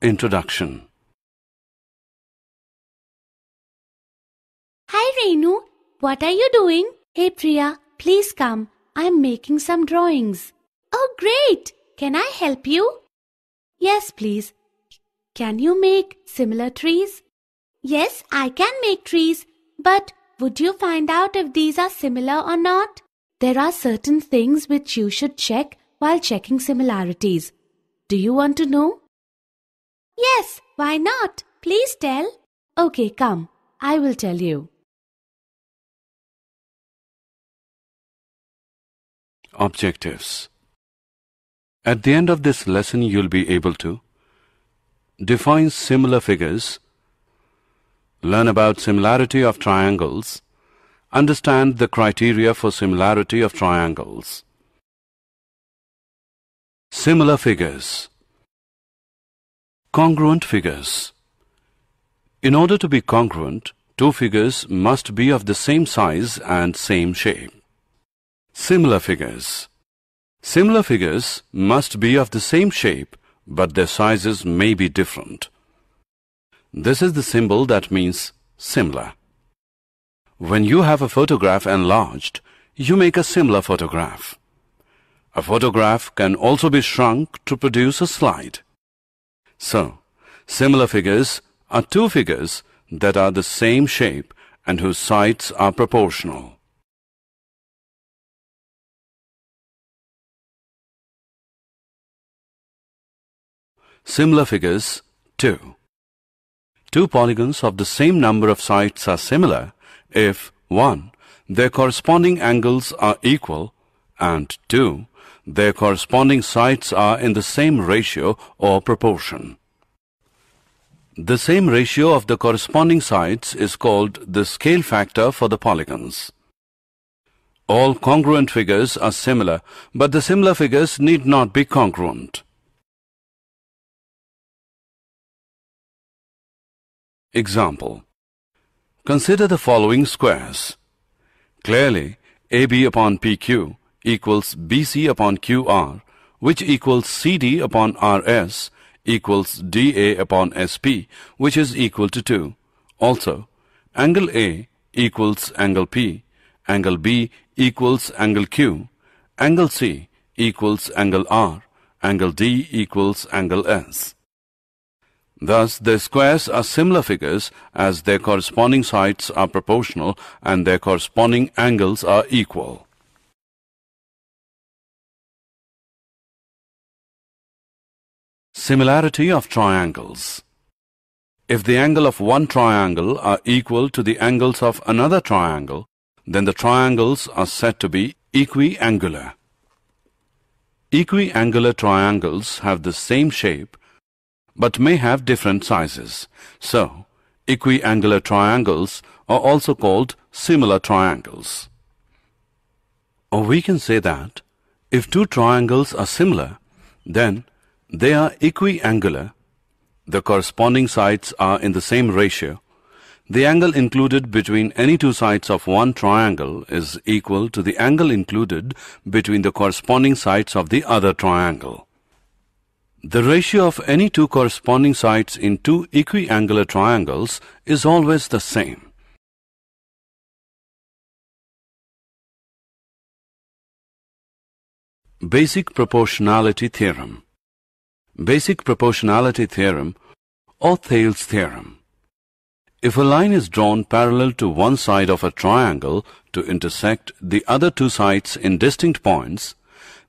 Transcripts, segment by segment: Introduction. Hi Renu, what are you doing? Hey Priya, please come. I'm making some drawings. Oh great! Can I help you? Yes please. Can you make similar trees? Yes, I can make trees, but would you find out if these are similar or not? There are certain things which you should check while checking similarities. Do you want to know? Yes, why not? Please tell. Okay, come. I will tell you. Objectives. At the end of this lesson, you'll be able to define similar figures, learn about similarity of triangles, understand the criteria for similarity of triangles. Similar figures. Congruent figures. In order to be congruent, two figures must be of the same size and same shape. Similar figures. Similar figures must be of the same shape, but their sizes may be different. This is the symbol that means similar. When you have a photograph enlarged, you make a similar photograph. A photograph can also be shrunk to produce a slide. So, similar figures are two figures that are the same shape and whose sides are proportional. Similar figures 2. Two polygons of the same number of sides are similar if 1. Their corresponding angles are equal and 2. Their corresponding sides are in the same ratio or proportion. The same ratio of the corresponding sides is called the scale factor for the polygons. All congruent figures are similar, but the similar figures need not be congruent. Example. Consider the following squares. Clearly, AB upon PQ equals BC upon QR, which equals CD upon RS equals DA upon SP, which is equal to 2. Also, angle A equals angle P, angle B equals angle Q, angle C equals angle R, angle D equals angle S. Thus, the squares are similar figures as their corresponding sides are proportional and their corresponding angles are equal. Similarity of triangles. If the angle of one triangle are equal to the angles of another triangle, then the triangles are said to be equiangular. Equiangular triangles have the same shape but may have different sizes. So, equiangular triangles are also called similar triangles. Or we can say that if two triangles are similar, then they are equiangular, the corresponding sides are in the same ratio, the angle included between any two sides of one triangle is equal to the angle included between the corresponding sides of the other triangle. The ratio of any two corresponding sides in two equiangular triangles is always the same. Basic proportionality theorem. Basic proportionality theorem or Thales theorem. If a line is drawn parallel to one side of a triangle to intersect the other two sides in distinct points,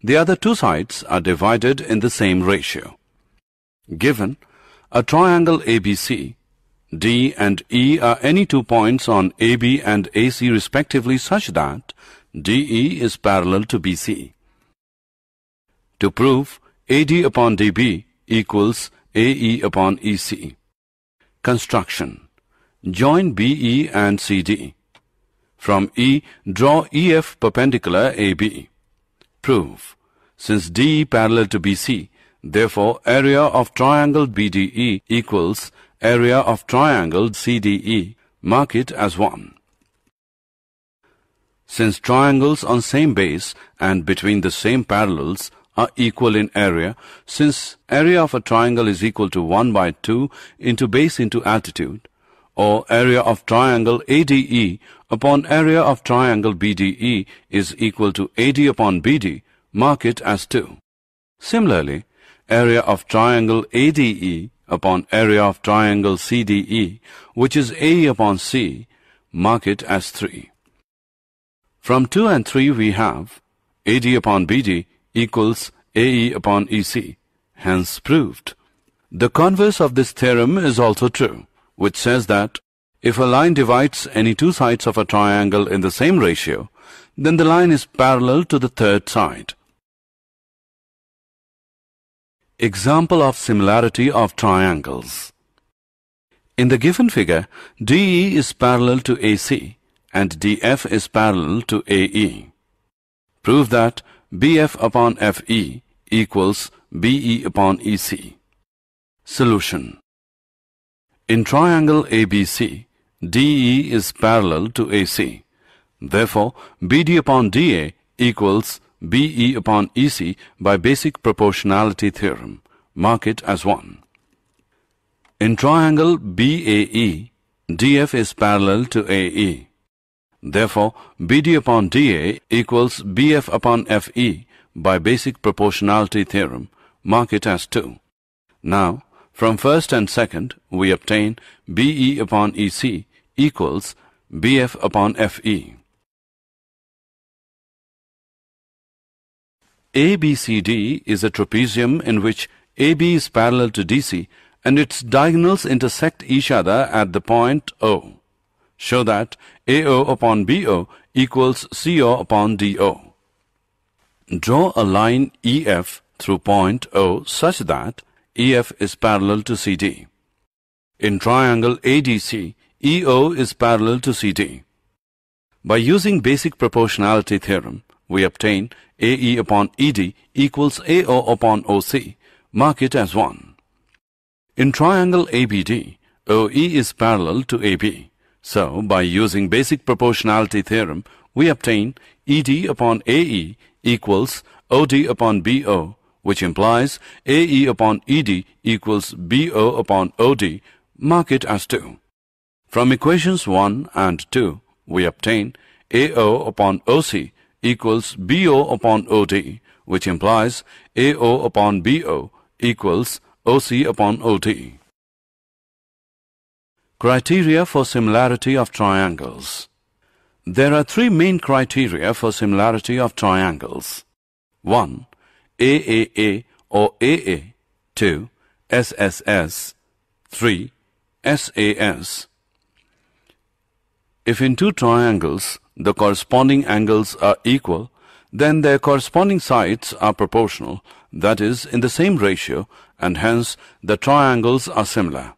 the other two sides are divided in the same ratio. Given a triangle ABC, D and E are any two points on AB and AC respectively such that DE is parallel to BC. To prove AD upon DB equals AE upon EC. Construction. Join BE and CD. From E, draw EF perpendicular AB. Prove. Since DE parallel to BC, therefore area of triangle BDE equals area of triangle CDE. Mark it as 1. Since triangles on same base and between the same parallels are equal in area, since area of a triangle is equal to 1 by 2 into base into altitude, or area of triangle ADE upon area of triangle BDE is equal to AD upon BD, mark it as 2. Similarly, area of triangle ADE upon area of triangle CDE, which is AE upon C, mark it as 3. From 2 and 3 we have AD upon BD equals AE upon EC, hence proved. The converse of this theorem is also true, which says that if a line divides any two sides of a triangle in the same ratio, then the line is parallel to the third side. Example of similarity of triangles. In the given figure, DE is parallel to AC and DF is parallel to AE. Prove that BF upon FE equals BE upon EC. Solution. In triangle ABC, DE is parallel to AC. Therefore, BD upon DA equals BE upon EC by basic proportionality theorem. Mark it as 1. In triangle BAE, DF is parallel to AE. Therefore, BD upon DA equals BF upon FE by basic proportionality theorem. Mark it as 2. Now, from first and second, we obtain BE upon EC equals BF upon FE. ABCD is a trapezium in which AB is parallel to DC and its diagonals intersect each other at the point O. Show that AO upon BO equals CO upon DO. Draw a line EF through point O such that EF is parallel to CD. In triangle ADC, EO is parallel to CD. By using basic proportionality theorem, we obtain AE upon ED equals AO upon OC. Mark it as 1. In triangle ABD, OE is parallel to AB. So, by using basic proportionality theorem, we obtain ED upon AE equals OD upon BO, which implies AE upon ED equals BO upon OD. Mark it as 2. From equations 1 and 2, we obtain AO upon OC equals BO upon OD, which implies AO upon BO equals OC upon OD. Criteria for similarity of triangles. There are 3 main criteria for similarity of triangles. 1. AAA or AA. 2. SSS. 3. SAS. If in 2 triangles the corresponding angles are equal, then their corresponding sides are proportional, that is, in the same ratio, and hence the triangles are similar.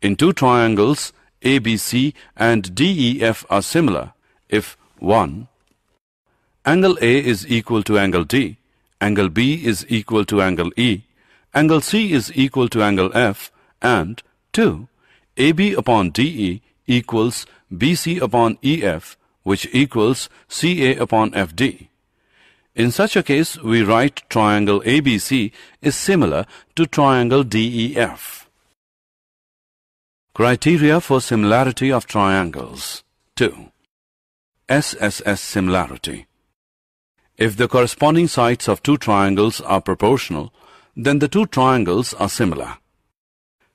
In 2 triangles, ABC and DEF are similar if 1. Angle A is equal to angle D, angle B is equal to angle E, angle C is equal to angle F, and 2. AB upon DE equals BC upon EF, which equals CA upon FD. In such a case, we write triangle ABC is similar to triangle DEF. Criteria for similarity of triangles. 2. SSS similarity. If the corresponding sides of 2 triangles are proportional, then the 2 triangles are similar.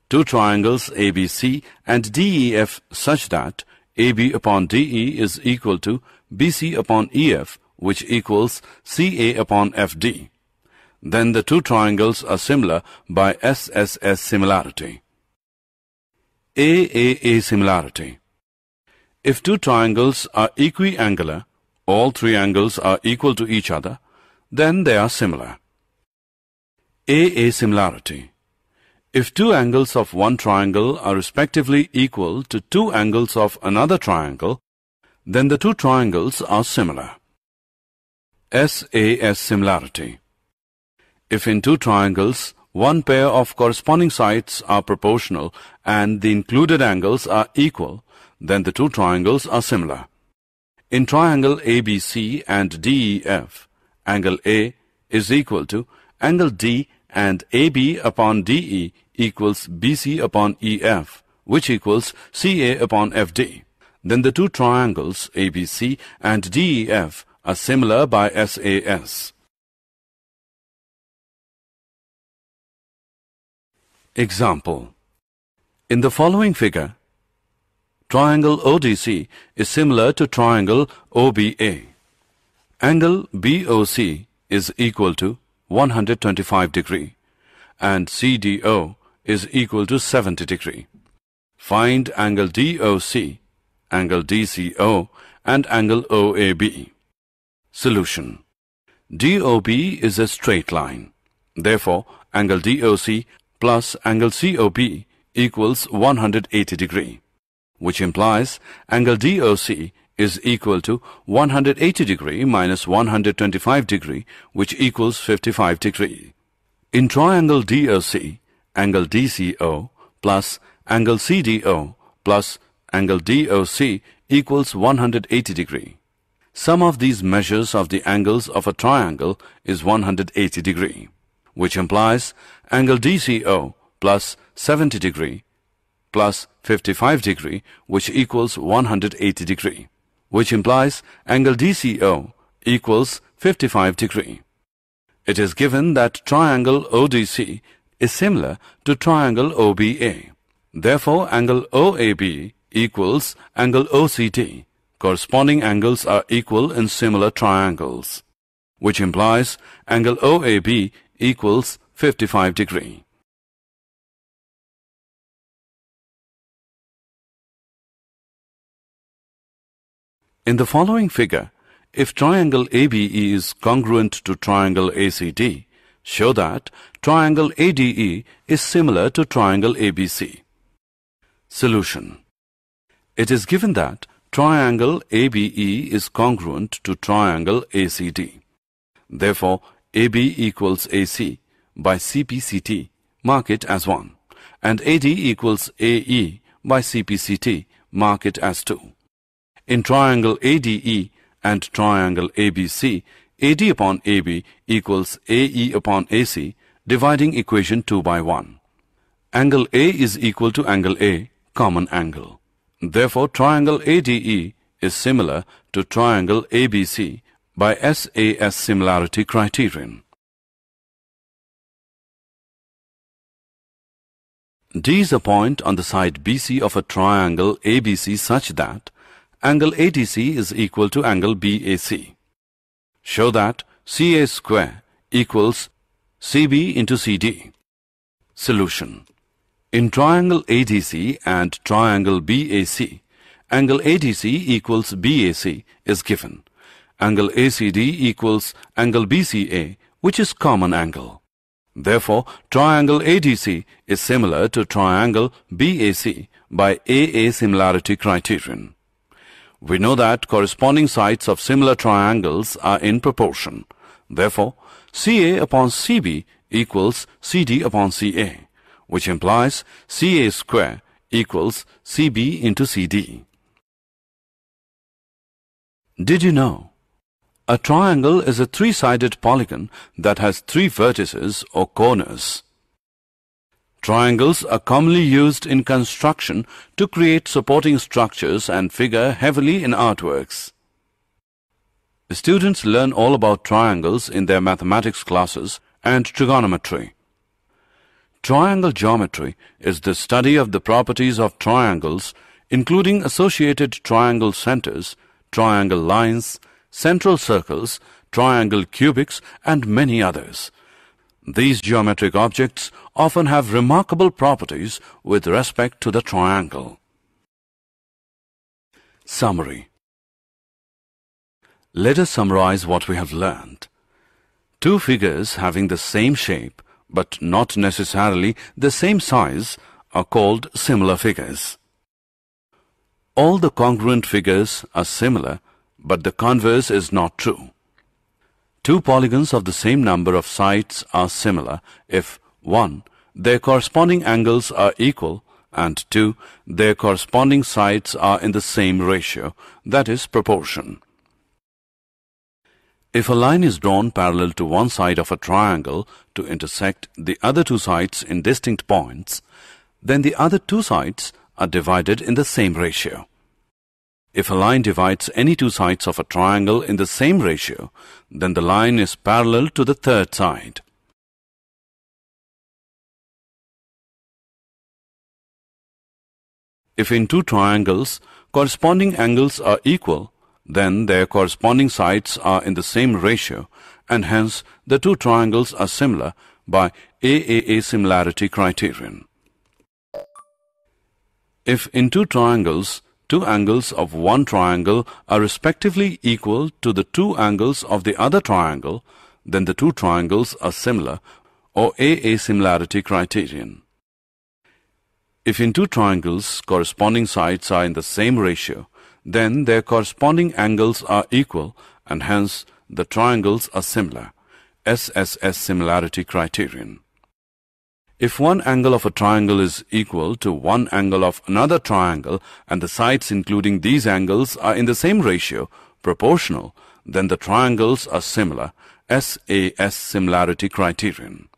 2 triangles ABC and DEF such that AB upon DE is equal to BC upon EF, which equals CA upon FD. Then the 2 triangles are similar by SSS similarity. AAA similarity. If 2 triangles are equiangular, all 3 angles are equal to each other, then they are similar. AA similarity. If 2 angles of 1 triangle are respectively equal to 2 angles of another triangle, then the 2 triangles are similar. SAS similarity. If in 2 triangles, 1 pair of corresponding sides are proportional and the included angles are equal, then the 2 triangles are similar. In triangle ABC and DEF, angle A is equal to angle D and AB upon DE equals BC upon EF, which equals CA upon FD. Then the two triangles ABC and DEF are similar by SAS. Example. In the following figure, triangle ODC is similar to triangle OBA. Angle BOC is equal to 125 degree and CDO is equal to 70 degree. Find angle DOC, angle DCO and angle OAB. Solution. DOB is a straight line. Therefore, angle DOC plus angle COB equals 180 degree, which implies angle DOC is equal to 180 degree minus 125 degree, which equals 55 degree. In triangle DOC, angle DCO plus angle CDO plus angle DOC equals 180 degree. Sum of these measures of the angles of a triangle is 180 degree, which implies angle DCO plus 70 degree plus 55 degree, which equals 180 degree, which implies angle DCO equals 55 degree. It is given that triangle ODC is similar to triangle OBA. Therefore, angle OAB equals angle OCD. Corresponding angles are equal in similar triangles, which implies angle OAB equals 55 degree. In the following figure, if triangle ABE is congruent to triangle ACD, show that triangle ADE is similar to triangle ABC. Solution. It is given that triangle ABE is congruent to triangle ACD. Therefore, AB equals AC by CPCT, mark it as 1, and AD equals AE by CPCT, mark it as 2. In triangle ADE and triangle ABC, AD upon AB equals AE upon AC, dividing equation 2 by 1. Angle A is equal to angle A, common angle. Therefore, triangle ADE is similar to triangle ABC by SAS similarity criterion. D is a point on the side BC of a triangle ABC such that angle ADC is equal to angle BAC. Show that CA square equals CB into CD. Solution. In triangle ADC and triangle BAC, angle ADC equals BAC is given. Angle ACD equals angle BCA, which is common angle. Therefore, triangle ADC is similar to triangle BAC by AA similarity criterion. We know that corresponding sides of similar triangles are in proportion. Therefore, CA upon CB equals CD upon CA, which implies CA square equals CB into CD. Did you know? A triangle is a three-sided polygon that has three vertices or corners. Triangles are commonly used in construction to create supporting structures and figure heavily in artworks. Students learn all about triangles in their mathematics classes and trigonometry. Triangle geometry is the study of the properties of triangles, including associated triangle centers, triangle lines, central circles, triangle cubics, and many others. These geometric objects often have remarkable properties with respect to the triangle. Summary. Let us summarize what we have learned. Two figures having the same shape but not necessarily the same size are called similar figures. All the congruent figures are similar, but the converse is not true. Two polygons of the same number of sides are similar if 1. Their corresponding angles are equal and 2. Their corresponding sides are in the same ratio, that is proportion. If a line is drawn parallel to one side of a triangle to intersect the other two sides in distinct points, then the other two sides are divided in the same ratio. If a line divides any two sides of a triangle in the same ratio, then the line is parallel to the third side. If in two triangles corresponding angles are equal, then their corresponding sides are in the same ratio, and hence the two triangles are similar by AAA similarity criterion. If in two triangles, two angles of one triangle are respectively equal to the two angles of the other triangle, then the two triangles are similar or AA similarity criterion. If in two triangles corresponding sides are in the same ratio, then their corresponding angles are equal, and hence the triangles are similar, SSS similarity criterion. If one angle of a triangle is equal to one angle of another triangle and the sides including these angles are in the same ratio, proportional, then the triangles are similar, SAS similarity criterion.